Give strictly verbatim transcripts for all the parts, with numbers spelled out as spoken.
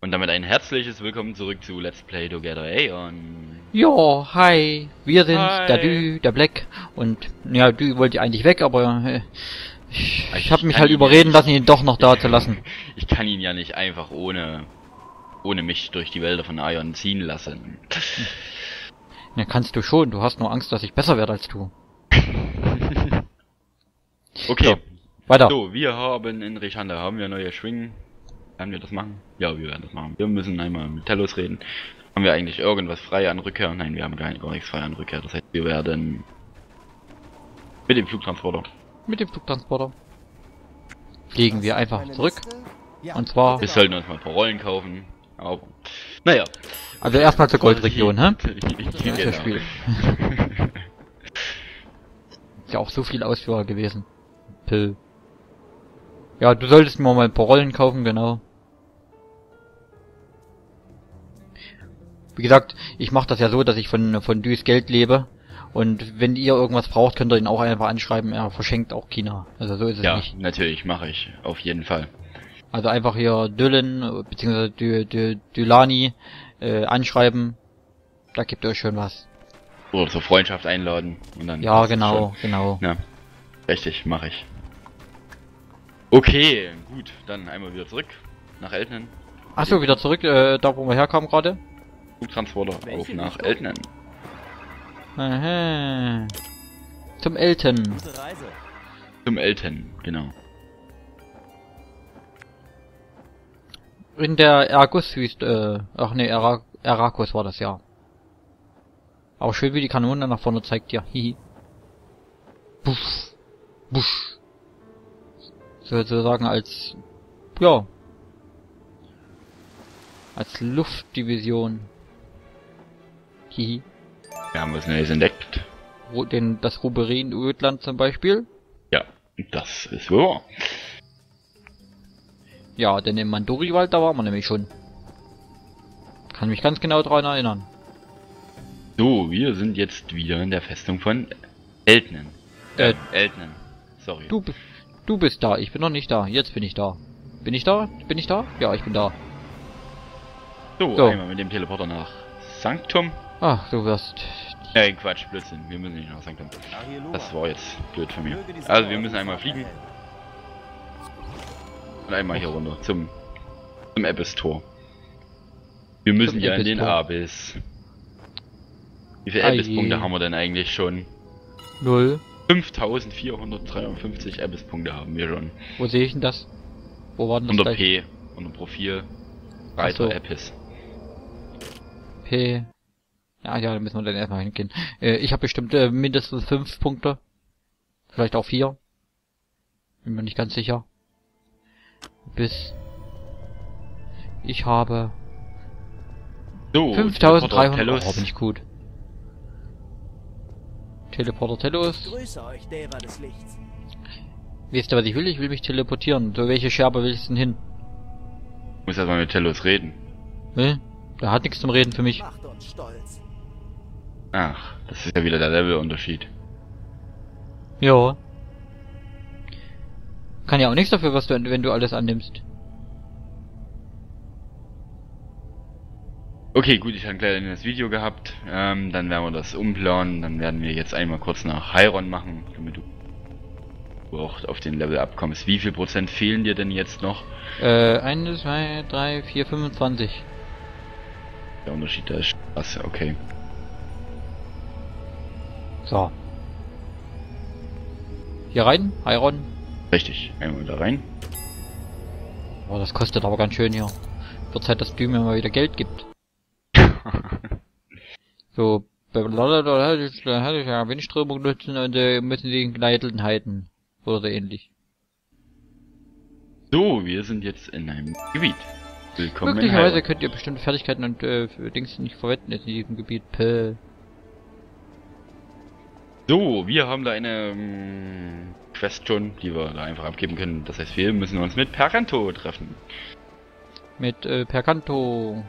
Und damit ein herzliches Willkommen zurück zu Let's Play Together Aion. Jo, hi, wir sind hi. der Dü, der Black und ja, Dü wollte eigentlich weg, aber äh, ich, ich habe mich halt überreden lassen, ihn doch noch da zu lassen. Ich kann ihn ja nicht einfach ohne ohne mich durch die Wälder von Aion ziehen lassen. Ja, kannst du schon, du hast nur Angst, dass ich besser werde als du. Okay, so, weiter. So, wir haben in Richanda, haben wir neue Schwingen. Werden wir das machen? Ja, wir werden das machen. Wir müssen einmal mit Tellos reden. Haben wir eigentlich irgendwas frei an Rückkehr? Nein, wir haben gar, nicht, gar nichts frei an Rückkehr. Das heißt, wir werden mit dem Flugtransporter. Mit dem Flugtransporter fliegen wir einfach zurück. Ja. Und zwar... Wir sollten uns mal ein paar Rollen kaufen. Aber... Naja. Also erstmal zur Goldregion, hä? Das Spiel. Ist ja auch so viel Ausführer gewesen. Pill. Ja, du solltest mir mal ein paar Rollen kaufen, genau. Wie gesagt, ich mache das ja so, dass ich von von Düs Geld lebe. Und wenn ihr irgendwas braucht, könnt ihr ihn auch einfach anschreiben. Er verschenkt auch China. Also so ist es ja, nicht. Ja, natürlich, mache ich. Auf jeden Fall. Also einfach hier Dylan, beziehungsweise Dü, Dü, Dylani äh, anschreiben. Da gibt ihr euch schön was. Oder zur Freundschaft einladen. Und dann ja, genau, genau. Ja, richtig, mache ich. Okay, gut. Dann einmal wieder zurück nach Eltnen. Achso, wieder zurück, äh, da wo wir herkamen gerade. Flugtransporter auf nach Eltnen. Aha. Zum Elten. Zum Elten, genau. In der Errakus Wüste, äh, ach ne, Erra Errakus war das ja. Auch schön, wie die Kanone nach vorne zeigt, ja. Hihi. Busch. Busch. Sozusagen als, ja, als Luftdivision. Hihi. Wir haben was Neues entdeckt. Den, das Ruberin-Uötland zum Beispiel. Ja, das ist wohl wahr. Ja, denn im Mandoriwald, da waren wir nämlich schon. Kann mich ganz genau daran erinnern. So, wir sind jetzt wieder in der Festung von Eltnen. Äh, Eltnen. Sorry. Du bist... Du bist da, ich bin noch nicht da, jetzt bin ich da. Bin ich da? Bin ich da? Ja, ich bin da. So, so. Einmal mit dem Teleporter nach Sanctum. Ach, du wirst... Nein, Quatsch, Blödsinn, wir müssen nicht nach Sanctum. Das war jetzt blöd von mir. Also, wir müssen einmal fliegen. Und einmal hier runter, zum... zum Abyss-Tor. Wir müssen ja in den Abyss. Wie viele Abyss-Punkte haben wir denn eigentlich schon? Null. fünftausendvierhundertdreiundfünfzig Abyss-Punkte haben wir schon. Wo sehe ich denn das? Wo war denn das? Unter P, unter Profil, Reiter Abyss. P. Ja, ja, da müssen wir dann erstmal hingehen. Äh, ich habe bestimmt äh, mindestens fünf Punkte. Vielleicht auch vier. Bin mir nicht ganz sicher. Bis. Ich habe. So, fünftausenddreihundert. Oh, bin ich gut. Teleporter Tellos. Wisst ihr, was ich will? Ich will mich teleportieren. So, welche Scherbe willst du denn hin? Ich muss erstmal mit Tellos reden. Ne? Da hat nichts zum Reden für mich. Ach, das ist ja wieder der Levelunterschied. Ja. Kann ja auch nichts dafür, was du, wenn du alles annimmst. Okay, gut, ich habe ein kleines Video gehabt, ähm, dann werden wir das umplanen, dann werden wir jetzt einmal kurz nach Heiron machen, damit du auch auf den Level abkommst. Wie viel Prozent fehlen dir denn jetzt noch? Äh, eins, zwei, drei, vier, fünfundzwanzig. Der Unterschied, da ist Spaß, okay. So. Hier rein, Heiron. Richtig, einmal da rein. Oh, das kostet aber ganz schön hier. Wird Zeit, dass du mir mal wieder Geld gibt. So, Windströmung nutzen und äh, müssen die Gleiteln halten. Oder so ähnlich. So, wir sind jetzt in einem Gebiet. Willkommen. Möglicherweise könnt ihr bestimmte Fertigkeiten und äh, Dings nicht verwenden in diesem Gebiet. Päh. So, wir haben da eine um, Quest schon, die wir da einfach abgeben können. Das heißt, wir müssen uns mit Perkanto treffen. Mit äh, Perkanto.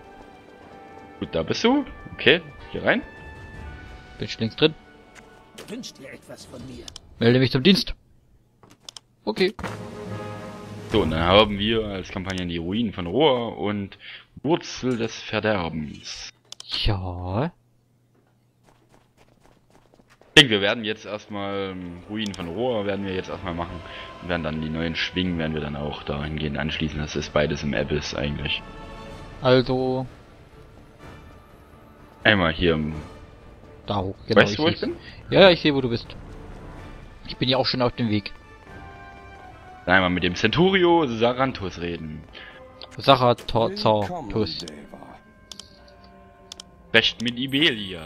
Gut, da bist du. Okay, hier rein. Bin schon links drin. Wünscht ihr etwas von mir? Melde mich zum Dienst. Okay. So, und dann haben wir als Kampagne die Ruinen von Rohr und Wurzel des Verderbens. Ja. Ich denke, wir werden jetzt erstmal Ruinen von Rohr werden wir jetzt erstmal machen. Und werden dann die neuen Schwingen werden wir dann auch dahingehend anschließen. Das ist beides im Abyss eigentlich. Also. Einmal hier im. Da hoch, genau. Weißt du, wo ich bin? Ja, ich sehe, wo du bist. Ich bin ja auch schon auf dem Weg. Dann einmal mit dem Centurio Saranthus reden. Saranthus. Sprecht mit Ibelia.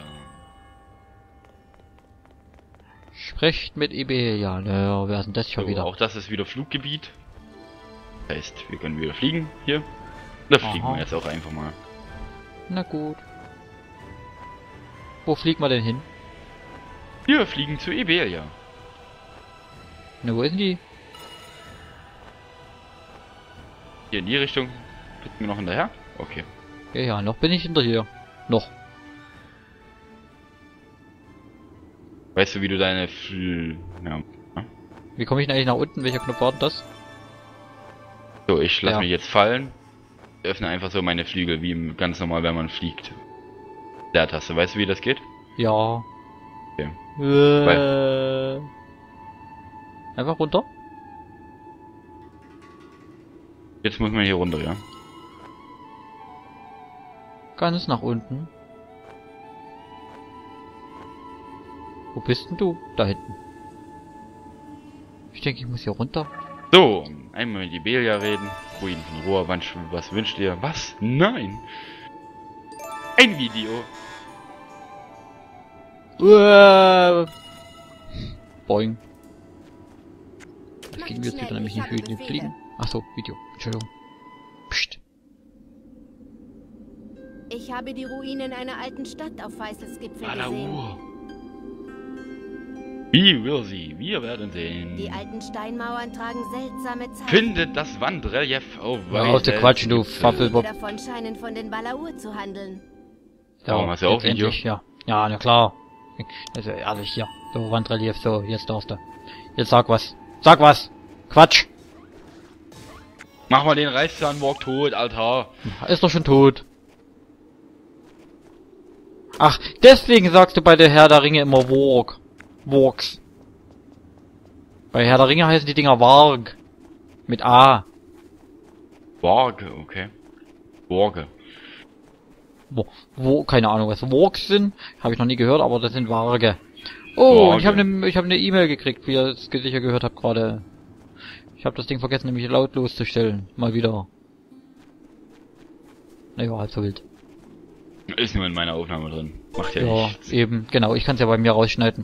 Sprecht mit Ibelia. Naja, wer ist denn das schon so, wieder? Auch das ist wieder Fluggebiet. Das heißt, wir können wieder fliegen hier. Da Aha. fliegen wir jetzt auch einfach mal. Na gut. Wo fliegen wir denn hin? Wir fliegen zu Ibelia. Na, wo ist denn die? Hier in die Richtung. Bitten wir noch hinterher? Okay. Ja, ja, noch bin ich hinterher. Noch. Weißt du, wie du deine... Fl ja. Wie komme ich denn eigentlich nach unten? Welcher Knopf war denn das? So, ich lasse ja. mich jetzt fallen. Ich öffne einfach so meine Flügel, wie ganz normal, wenn man fliegt. Leertaste. Weißt du, wie das geht? Ja. Okay. Äh, einfach runter? Jetzt muss man hier runter, ja. Ganz nach unten. Wo bist denn du? Da hinten. Ich denke, ich muss hier runter. So, einmal mit Ibelia reden. Ruin von Rohr, wann, was wünscht ihr? Was? Nein! Ein Video! Uah. Boing. Das ging mir jetzt wieder nämlich nicht für den Fliegen. Achso, Video. Entschuldigung. Psst. Ich habe die Ruinen einer alten Stadt auf Weißes Gipfel gesehen. Wie will sie? Wir werden sehen. Die alten Steinmauern tragen seltsame Zeichen. Findet das Wandrelief auf Weißes Gipfel. Ja, Quatsch, du Fappelbob. Davon scheinen von den Balaur zu handeln. Ja, oh, hast du auch Video? Ja. Ja, na klar. Also ehrlich, hier. So, Wandrelief, so, jetzt darfst du. Jetzt sag was. Sag was! Quatsch! Mach mal den Reichszahnwalk tot, Alter. Ist doch schon tot. Ach, deswegen sagst du bei der Herr der Ringe immer Walk. Walks. Bei Herr der Ringe heißen die Dinger Warg. Mit A. Warge, okay. Warge. Wo, wo, keine Ahnung, was Walks sind. Habe ich noch nie gehört, aber das sind Warge. Oh, Warge. ich habe eine ich hab ne E-Mail gekriegt, wie ihr es sicher gehört habt gerade. Ich habe das Ding vergessen, nämlich lautlos zu stellen. Mal wieder. Naja, halb so wild. Ist nur in meiner Aufnahme drin. Macht ja, ja nichts. Eben, genau. Ich kann es ja bei mir rausschneiden.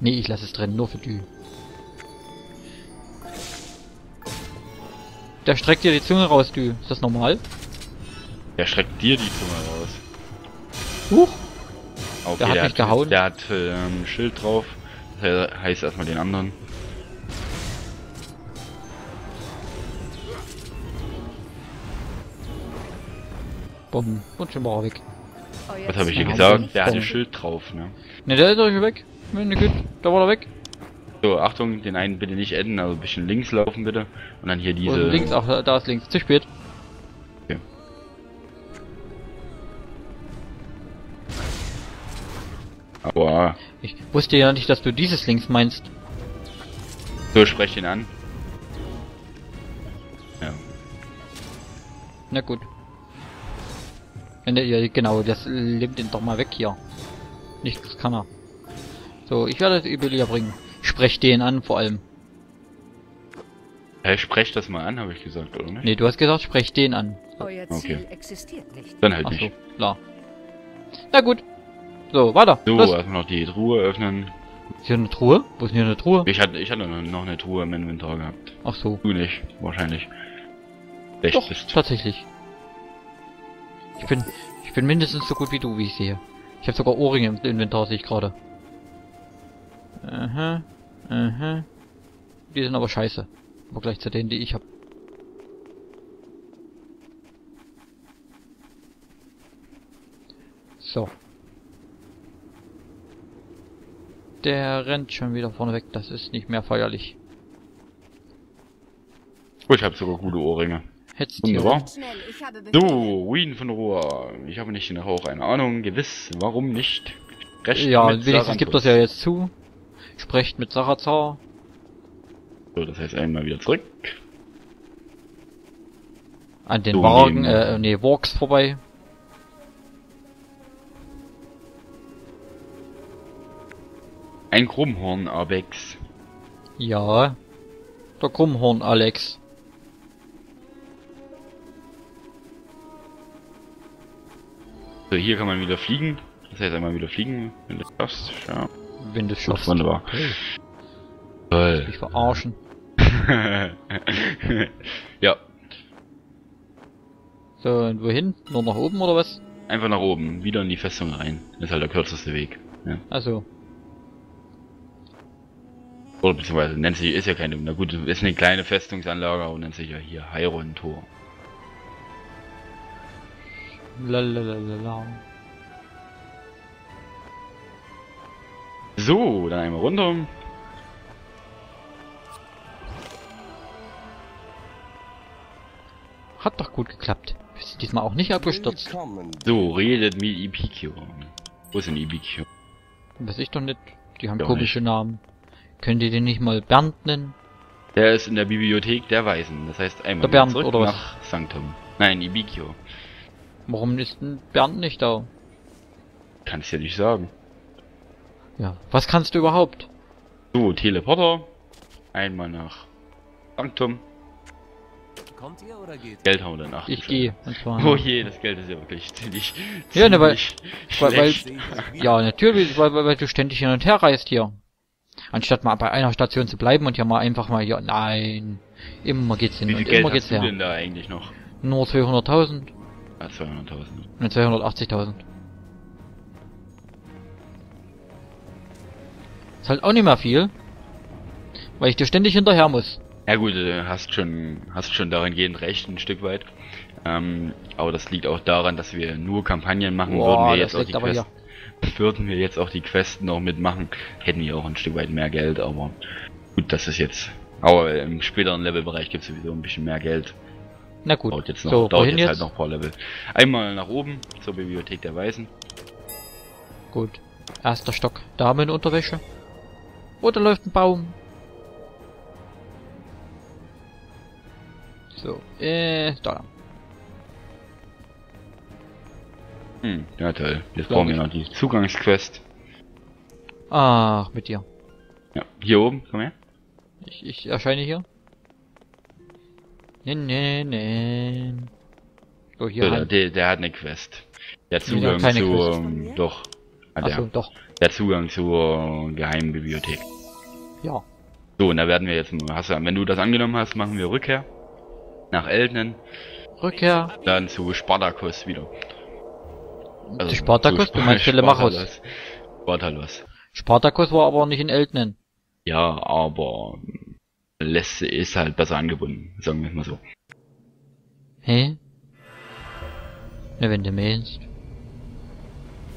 Nee, ich lasse es drin. Nur für die. Der streckt dir die Zunge raus, du. Ist das normal? Der streckt dir die Zunge raus. Huch. Okay, der hat der mich hat, gehauen. Der hat äh, ein Schild drauf. Heißt erstmal den anderen. Bomben. Und schon war er weg. Was habe ich hier gesagt? Der hat ein Schild drauf, ne? Ne, der ist doch nicht weg. Ne, gut. Da war er weg. So, Achtung, den einen bitte nicht enden, also ein bisschen links laufen bitte. Und dann hier diese. Und links, ach, da ist links. Zu spät. Okay. Aua. Ich wusste ja nicht, dass du dieses links meinst. So, sprech ihn an. Ja. Na gut. Ja, genau, das nimmt ihn doch mal weg hier. Nichts kann er. So, ich werde das Ibelia bringen. Sprech den an, vor allem. Hey, sprech das mal an, habe ich gesagt, oder nicht? Nee, du hast gesagt, sprech den an. Euer Ziel okay. existiert nicht. Dann halt Ach nicht. So, klar. Na gut. So, weiter. So, erstmal noch die Truhe öffnen. Ist hier eine Truhe? Wo ist denn hier eine Truhe? Ich hatte, ich hatte noch eine Truhe im Inventar gehabt. Ach so. Du nicht, wahrscheinlich. Echt Doch, ist. tatsächlich. Ich bin, ich bin mindestens so gut wie du, wie ich sehe. Ich habe sogar Ohrringe im Inventar, sehe ich gerade. Aha, aha. Die sind aber scheiße. Im Vergleich zu denen, die ich habe. So. Der rennt schon wieder vorne weg, das ist nicht mehr feierlich. Oh, ich habe sogar gute Ohrringe. Hättest wunderbar. Du, so, Wien von Rohr. Ich habe nicht nachher auch eine Ahnung. Gewiss, warum nicht? Recht ja, wenigstens gibt das ja jetzt zu. Sprecht mit Sarazar. So, das heißt einmal wieder zurück. An den so Wagen, äh, nee, Walks vorbei. Ein Krummhorn, Abex. Ja, der Krummhorn, Alex. So, hier kann man wieder fliegen. Das heißt einmal wieder fliegen, wenn du schaffst. Ja. Wenn du schaffst. Wunderbar. Toll. Ich verarschen. Ja. So, und wohin? Nur nach oben oder was? Einfach nach oben, wieder in die Festung rein. Das ist halt der kürzeste Weg. Ja. Ach so. Oder beziehungsweise nennt sich, ist ja keine, na gut, ist eine kleine Festungsanlage und nennt sich ja hier Heiron-Tor. Lalalala. So, dann einmal runter. Hat doch gut geklappt. Bist du diesmal auch nicht abgestürzt? So, redet mit Ibikio. Wo ist denn Ibikio? Weiß ich doch nicht. Die haben komische Namen. Könnt ihr den nicht mal Bernd nennen? Der ist in der Bibliothek der Weisen. Das heißt einmal der Bernd zurück oder nach was? Sanctum. Nein, Ibikio. Warum ist denn Bernd nicht da? Kann ich ja nicht sagen. Ja, was kannst du überhaupt? So, Teleporter. Einmal nach Sanctum. Kommt ihr oder geht's? Geld haben wir danach. Ich gehe. Oh je, das Geld ist ja wirklich ziemlich. Ja, ne, weil, weil, weil. Ja, natürlich, weil, weil du ständig hin und her reist hier. Anstatt mal bei einer Station zu bleiben und ja mal einfach mal hier, nein, immer geht's hin. Wie viel und Geld immer geht's hast her. Du denn da eigentlich noch? Nur zweihunderttausend. Ah, zweihunderttausend. Ne, zweihundertachtzigtausend. Ist halt auch nicht mehr viel, weil ich dir ständig hinterher muss. Ja gut, du hast schon, hast schon darin gehend recht, ein Stück weit. Ähm, aber das liegt auch daran, dass wir nur Kampagnen machen. Boah, würden wir jetzt auch die Quest, würden wir jetzt auch die Questen noch mitmachen, hätten wir auch ein Stück weit mehr Geld, aber gut, das ist jetzt. Aber im späteren Levelbereich gibt es sowieso ein bisschen mehr Geld. Na gut. Dauert jetzt noch, so, dauert jetzt, jetzt halt noch ein paar Level. Einmal nach oben zur Bibliothek der Weisen. Gut. Erster Stock, Damenunterwäsche. Oh, da läuft ein Baum. So, äh, da. Hm, ja toll. Jetzt brauchen wir noch die Zugangsquest. Ach, mit dir. Ja, hier oben, komm her. Ich, ich erscheine hier. Nee, nee, nee. So, hier. So, halt. der, der hat eine Quest. Der Zugang zu, ähm, doch. Ah, der, Ach so, doch. Der Zugang zur geheimen Bibliothek. Ja. So, und da werden wir jetzt, hast du, wenn du das angenommen hast, machen wir Rückkehr. Nach Eltnen. Rückkehr. Dann zu Spartalos wieder. Also Spartalos? Sp du meinst Telemachos. Spartalos. Spartalos war aber nicht in Eltnen. Ja, aber Lesse ist halt besser angebunden, sagen wir es mal so. Hä? Na, wenn du meinst.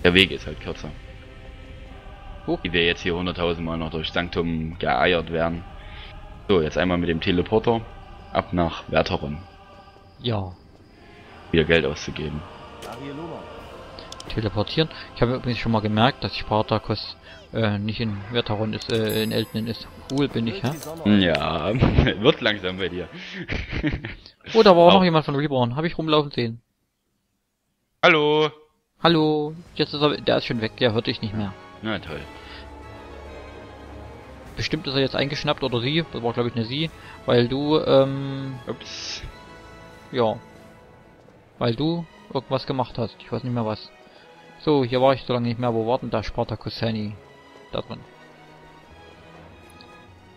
Der Weg ist halt kürzer. Oh. Wie wir jetzt hier hunderttausend Mal noch durch Sanctum geeiert werden. So, jetzt einmal mit dem Teleporter. Ab nach Verteron. Ja. Wieder Geld auszugeben. Teleportieren. Ich habe übrigens schon mal gemerkt, dass Spartalos äh, nicht in Verteron ist, äh, in Eltnen ist. Cool bin ich, hä? Ja, wird langsam bei dir. Oh, da war auch oh. noch jemand von Reborn. Habe ich rumlaufen sehen. Hallo. Hallo. Jetzt ist er, der ist schon weg, der hört dich nicht mehr. Na toll. Bestimmt ist er jetzt eingeschnappt oder sie, das war glaube ich eine sie, weil du, ähm... Ups. Ja. Weil du irgendwas gemacht hast, ich weiß nicht mehr was. So, hier war ich so lange nicht mehr, wo war denn da Spartalos Henny? Da drin.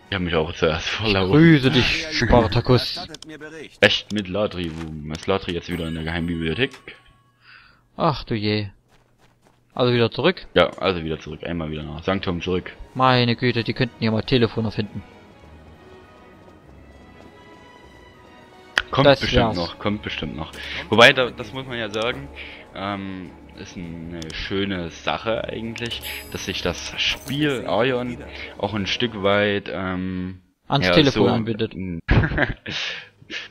Ich hab mich auch zuerst verlaufen. Grüße dich, Spartalos. Echt mit Latri, wo ist Latri jetzt wieder in der Geheimbibliothek? Ach du je. Also wieder zurück? Ja, also wieder zurück. Einmal wieder nach Sanctum zurück. Meine Güte, die könnten ja mal Telefon erfinden. Kommt das bestimmt wär's. noch, kommt bestimmt noch. Wobei, da, das muss man ja sagen, ähm, ist eine schöne Sache eigentlich, dass sich das Spiel Aion auch ein Stück weit ähm, ans ja, Telefon so anbindet.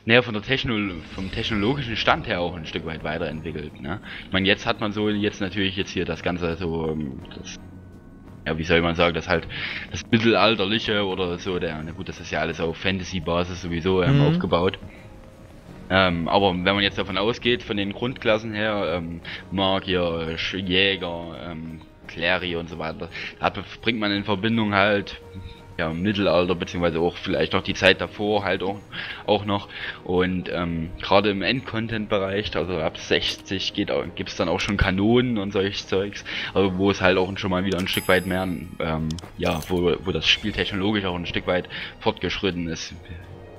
naja, von der Techno vom technologischen Stand her auch ein Stück weit weiterentwickelt, ne? Ich meine, jetzt hat man so, jetzt natürlich jetzt hier das Ganze so, das, ja, wie soll man sagen, das halt, das Mittelalterliche oder so, der, na gut, das ist ja alles auf Fantasy-Basis sowieso ähm, mhm. aufgebaut. Ähm, aber wenn man jetzt davon ausgeht, von den Grundklassen her, ähm, Magier, Jäger, ähm, Kleri und so weiter, da bringt man in Verbindung halt, ja, Mittelalter, beziehungsweise auch vielleicht noch die Zeit davor halt auch, auch noch. Und ähm, gerade im Endcontent-Bereich, also ab sechzig geht auch, gibt's dann auch schon Kanonen und solches Zeugs, also wo es halt auch schon mal wieder ein Stück weit mehr, ähm, ja, wo, wo das Spiel technologisch auch ein Stück weit fortgeschritten ist.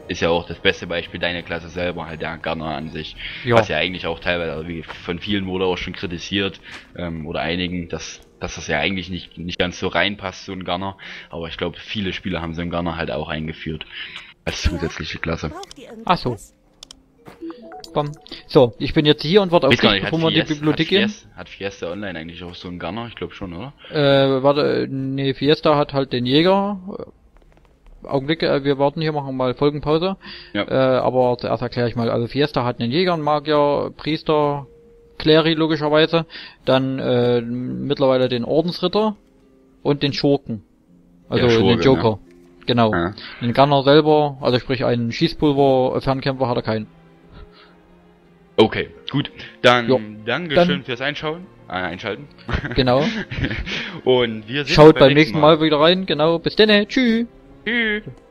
Ist ja auch das beste Beispiel deine Klasse selber, halt der Gunner an sich. Ja. Was ja eigentlich auch teilweise, also wie von vielen wurde auch schon kritisiert, ähm, oder einigen, dass, dass das ja eigentlich nicht, nicht ganz so reinpasst, so ein Gunner. Aber ich glaube, viele Spieler haben so einen Gunner halt auch eingeführt. Als zusätzliche Klasse. Ach so. Komm. So, ich bin jetzt hier und warte auf dich, bevor wir in die Bibliothek gehen. Hat Fiesta Online eigentlich auch so einen Gunner? Ich glaube schon, oder? Äh, warte, nee, Fiesta hat halt den Jäger. Augenblick, äh, wir warten hier, machen mal Folgenpause. Ja. Äh, aber zuerst erkläre ich mal. Also Fiesta hat einen Jäger, einen Magier, Priester, Kleri logischerweise, dann äh, mittlerweile den Ordensritter und den Schurken. Also ja, Schurke, den Joker. Ja. Genau. Ja. Den Gunner selber, also sprich einen Schießpulver, Fernkämpfer hat er keinen. Okay, gut. Dann jo. Dankeschön dann fürs Einschauen. Ah, einschalten. Genau. Und wir sehen uns beim nächsten Mal. Schaut beim nächsten Mal wieder rein. Genau. Bis dann. Tschüss. Tschüss.